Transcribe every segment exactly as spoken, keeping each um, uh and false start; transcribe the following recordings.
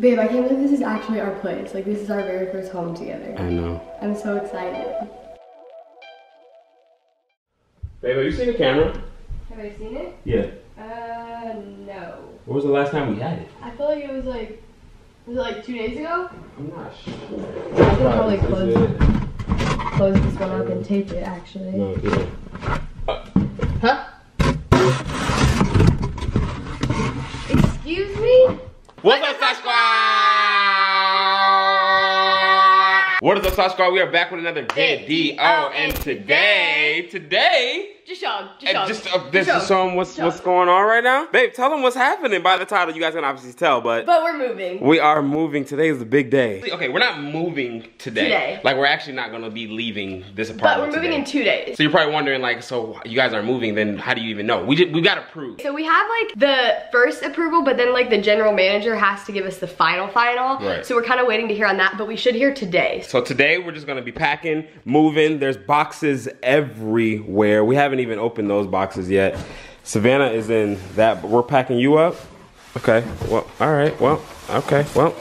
Babe, I can't believe this is actually our place. Like, this is our very first home together. I know. I'm so excited. Babe, have you seen the camera? Have I seen it? Yeah. Uh, no. When was the last time we had it? I feel like it was like, was it like two days ago? I'm not sure. I can probably close it. Close this one up and tape it, actually. No, do it. Uh, huh? Excuse me? What's up, Slash Squad? What is up, Slash Squad? We are back with another video, and today, today, just y'all, just y'all. This is some what's what's going on right now, babe. Tell them what's happening. By the title, you guys can obviously tell, but but we're moving. We are moving. Today is the big day. Okay, we're not moving today. Today, like we're actually not gonna be leaving this apartment. But we're moving today. in two days. So you're probably wondering, like, so you guys are moving? Then how do you even know? We did. We got approved. So we have like the first approval, but then like the general manager has to give us the final final. Right. So we're kind of waiting to hear on that, but we should hear today. So today we're just gonna be packing, moving. There's boxes everywhere. We haven't even opened those boxes yet. Savannah is in that, but we're packing you up. Okay, well, all right, well, okay, well,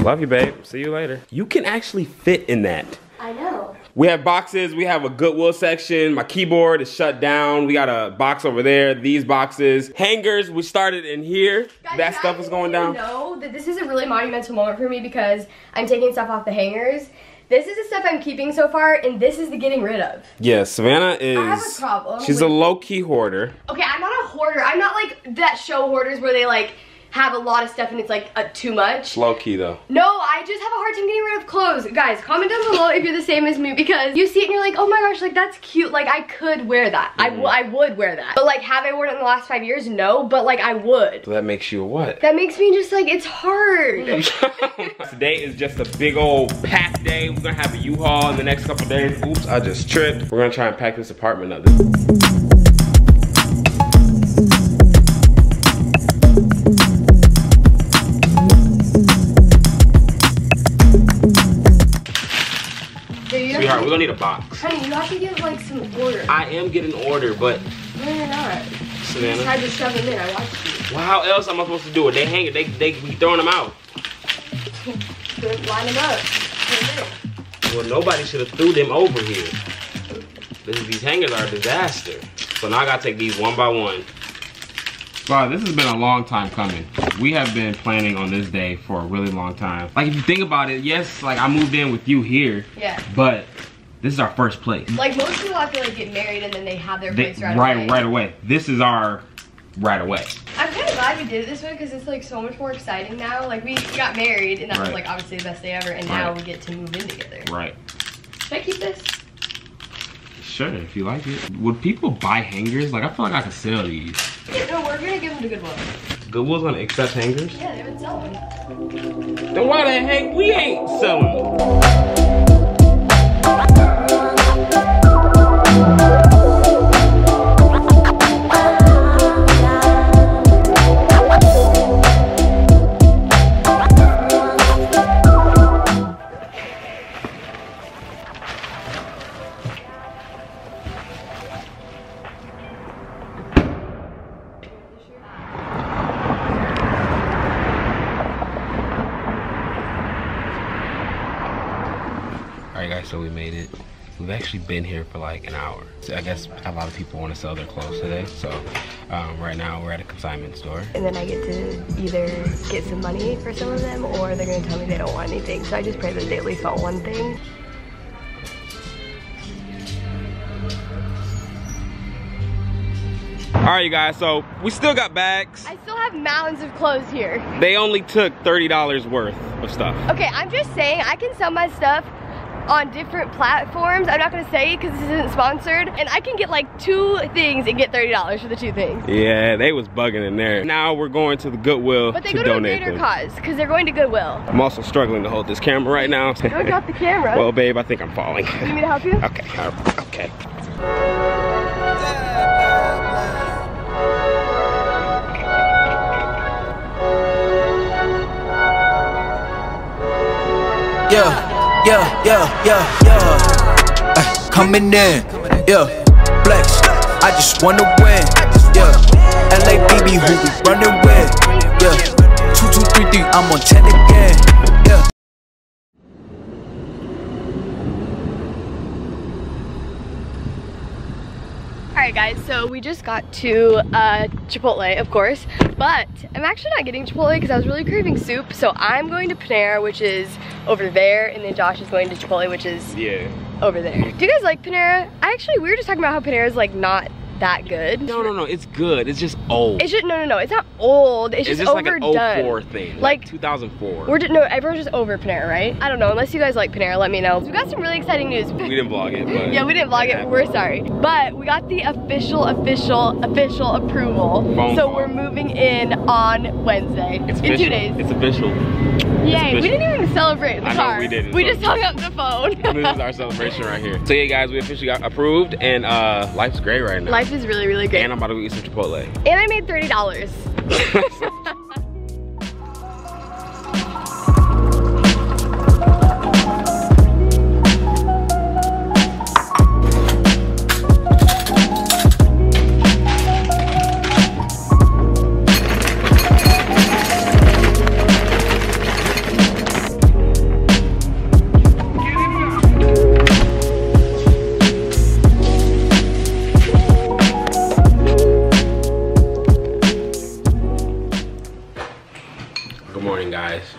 love you, babe. See you later. You can actually fit in that. I know. We have boxes, we have a Goodwill section. My keyboard is shut down. We got a box over there, these boxes. Hangers, we started in here. Guys, that stuff is going down. I know that this is a really monumental moment for me because I'm taking stuff off the hangers. This is the stuff I'm keeping so far, and this is the getting rid of. Yeah, Savannah is... I have a problem. She's with, a low-key hoarder. Okay, I'm not a hoarder. I'm not like that show hoarders where they like have a lot of stuff and it's like uh, too much. Low-key, though. No, I just have a hard time getting rid of clothes. Guys, comment down below if you're the same as me, because you see it and you're like, oh my gosh, like that's cute. Like, I could wear that. Mm-hmm. I, I would wear that. But like, have I worn it in the last five years? No, but like, I would. So that makes you what? That makes me just like, it's hard. Today is just a big old pack. Day. We're gonna have a U-Haul in the next couple days. Oops, I just tripped. We're gonna try and pack this apartment up. Sweetheart, we're gonna need a box. Honey, you have to give like some order. I am getting order, but no, you're not. Savannah, you just had to shove them in. I watched you. Well, how else am I supposed to do it? They hang it. They they be throwing them out. Line them up. Well, nobody should have threw them over here. This, these hangers are a disaster. So now I gotta take these one by one. Wow, this has been a long time coming. We have been planning on this day for a really long time. Like, if you think about it, yes, like I moved in with you here. Yeah. But this is our first place. Like, most people, I feel like, get married and then they have their they, place right, right away. Right away. This is our right away. I'm kind of glad we did it this way because it's like so much more exciting now. Like, we got married and that right. was like obviously the best day ever, and right. now we get to move in together. Right. Should I keep this? Sure, if you like it. Would people buy hangers? Like, I feel like I could sell these. Yeah, no, we're gonna give them to Goodwill. Goodwill's gonna accept hangers? Yeah, they've been selling. Then why the heck we ain't selling them? So we made it. We've actually been here for like an hour. So I guess a lot of people want to sell their clothes today. So um, right now we're at a consignment store. And then I get to either get some money for some of them, or they're going to tell me they don't want anything. So I just pray that they at least want one thing. All right, you guys, so we still got bags. I still have mountains of clothes here. They only took thirty dollars worth of stuff. Okay, I'm just saying I can sell my stuff on different platforms. I'm not gonna say because this isn't sponsored, and I can get like two things and get thirty dollars for the two things. Yeah, they was bugging in there. Now we're going to the Goodwill but they to go donate to a greater cause because they're going to Goodwill. I'm also struggling to hold this camera right now. Don't drop the camera. Well, babe, I think I'm falling. You need me to help you? Okay, all right, okay. Yeah. Yeah, yeah, yeah, yeah. Ay, coming in, yeah. Flex, I just wanna win, yeah. L A B B, who we running with, yeah. Two two three three, I'm on ten again. Yeah. Alright guys, so we just got to uh, Chipotle, of course, but I'm actually not getting Chipotle because I was really craving soup, so I'm going to Panera, which is over there, and then Josh is going to Chipotle, which is yeah. over there. Do you guys like Panera? I actually, we were just talking about how Panera is like not that good. No, no, no. It's good. It's just old. It's just no, no, no. It's not old. It's, it's just, just overdone. It's like an oh four thing. Like, like two thousand four. We're just, no, everyone's just over Panera, right? I don't know. Unless you guys like Panera, let me know. We got some really exciting news. We didn't vlog it. But yeah, we didn't vlog it. We're sorry. But we got the official, official, official approval. Phone so phone. We're moving in on Wednesday. It's in official. two days. It's official. Yay! We didn't even celebrate in the I car. Know, we didn't. We so. just hung up the phone. This is our celebration right here. So yeah, guys, we officially got approved, and uh, life's great right now. Life Life is really, really good. And I'm about to eat some Chipotle. And I made thirty dollars.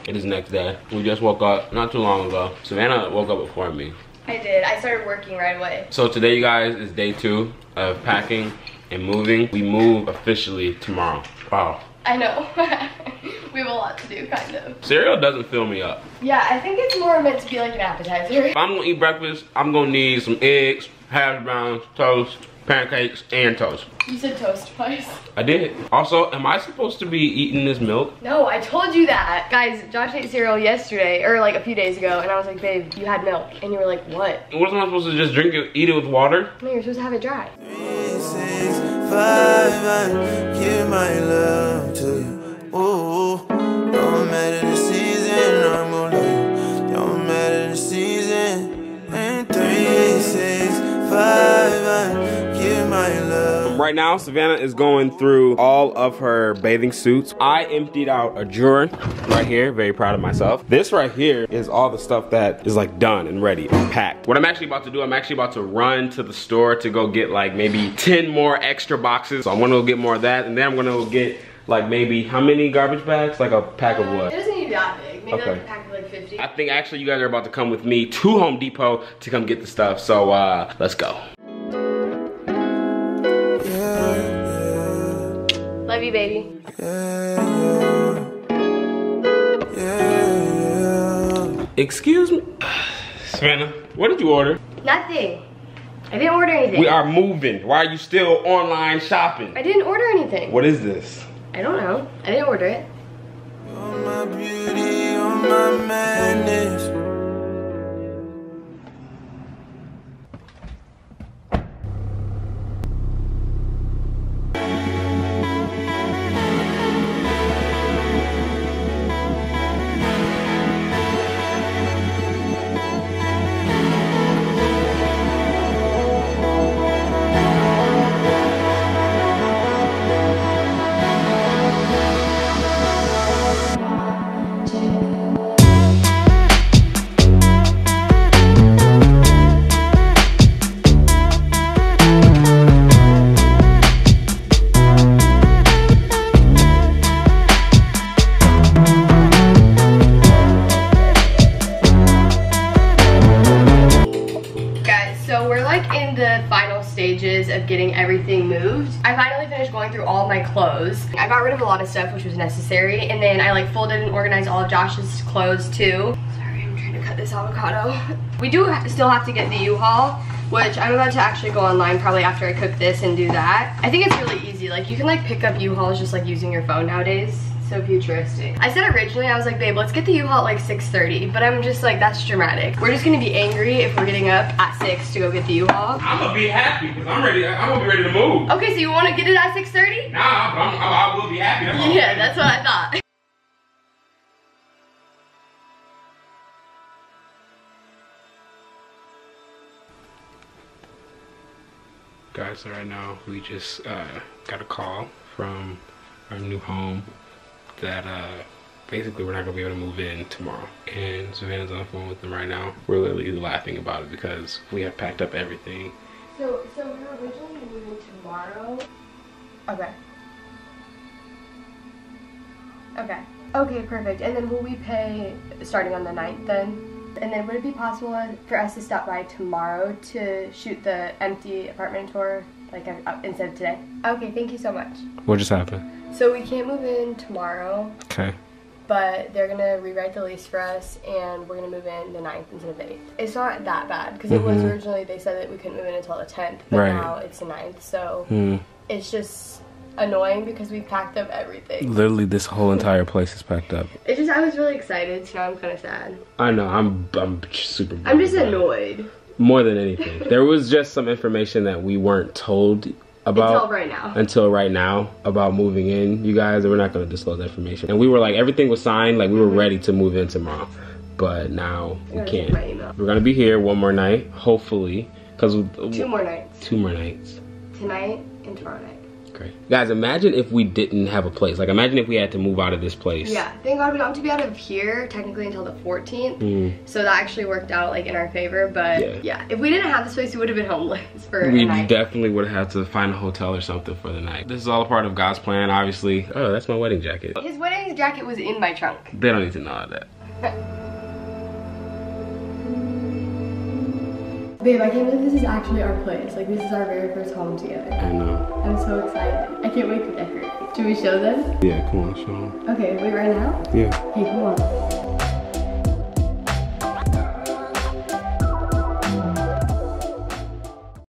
It is next day. We just woke up not too long ago. Savannah woke up before me. I did. I started working right away. So today, you guys, is day two of packing and moving. We move officially tomorrow. Wow. I know. We have a lot to do, kind of. Cereal doesn't fill me up. Yeah, I think it's more meant to be like an appetizer. If I'm gonna eat breakfast, I'm gonna need some eggs, hash browns, toast, pancakes, and toast. You said toast twice. I did. Also, am I supposed to be eating this milk? No, I told you that. Guys, Josh ate cereal yesterday, or like a few days ago, and I was like, babe, you had milk. And you were like, what? Wasn't I supposed to just drink it, eat it with water? No, you're supposed to have it dry. Three, six, five, I give my love to you. Ooh, don't matter the season, I'm gonna love you. Don't matter the season. And three, six, five, I my love. Right now, Savannah is going through all of her bathing suits. I emptied out a drawer right here. Very proud of myself. This right here is all the stuff that is like done and ready and packed. What I'm actually about to do, I'm actually about to run to the store to go get like maybe ten more extra boxes. So I'm gonna go get more of that, and then I'm gonna go get like maybe how many garbage bags? Like a pack of what? It doesn't need that big. Maybe okay. Like a pack of like fifty. I think actually you guys are about to come with me to Home Depot to come get the stuff. So uh, let's go. Love you, baby. Yeah, yeah, yeah. Excuse me, Savannah. What did you order? Nothing. I didn't order anything. We are moving. Why are you still online shopping? I didn't order anything. What is this? I don't know. I didn't order it. All my beauty, all my madness. Of getting everything moved. I finally finished going through all my clothes. I got rid of a lot of stuff which was necessary, and then I like folded and organized all of Josh's clothes too. Sorry, I'm trying to cut this avocado. We do have to, still have to get the U-Haul, which I'm about to actually go online probably after I cook this and do that. I think it's really easy. Like you can like pick up U-Hauls just like using your phone nowadays. So futuristic. I said originally, I was like, babe, let's get the U-Haul at like six thirty, but I'm just like, that's dramatic. We're just gonna be angry if we're getting up at six to go get the U-Haul. I'm gonna be happy because I'm ready. I'm gonna be ready to move. Okay, so you want to get it at six thirty? Nah, I'm, I'm, I will be happy. I'm yeah, happy. That's what I thought. Guys, so right now we just uh, got a call from our new home that uh, basically we're not gonna be able to move in tomorrow. And Savannah's on the phone with them right now. We're literally laughing about it because we have packed up everything. So, so we were originally moving tomorrow. Okay. Okay. Okay, perfect. And then will we pay starting on the ninth then? And then would it be possible for us to stop by tomorrow to shoot the empty apartment tour, like instead of today? Okay, thank you so much. What just happened? So we can't move in tomorrow. Okay. But they're gonna rewrite the lease for us, and we're gonna move in the ninth instead of the eighth. It's not that bad because mm-hmm. it was originally they said that we couldn't move in until the tenth, but right. now it's the ninth. So mm. it's just annoying because we packed up everything. Literally, this whole entire place is packed up. It's just I was really excited, so now I'm kind of sad. I know I'm I'm super. I'm just annoyed. More than anything, there was just some information that we weren't told. About, until right now. Until right now about moving in, you guys, and we're not going to disclose that information. And we were like, everything was signed, like we were ready to move in tomorrow, but now we can't. We're going to be here one more night, hopefully, because two more nights. Two more nights. Tonight and tomorrow night. Great. Guys, imagine if we didn't have a place. Like, imagine if we had to move out of this place. Yeah, thank God we don't have to be out of here technically until the fourteenth. Mm. So that actually worked out like in our favor. But yeah, yeah if we didn't have this place, we would have been homeless for we a night. We definitely would have had to find a hotel or something for the night. This is all a part of God's plan, obviously. Oh, that's my wedding jacket. His wedding jacket was in my trunk. They don't need to know all that. Babe, I can't believe this is actually our place. Like, this is our very first home together. I know. I'm so excited. I can't wait to decorate. Should we show them? Yeah, come on, show them. Okay, wait right now? Yeah. Okay, come on.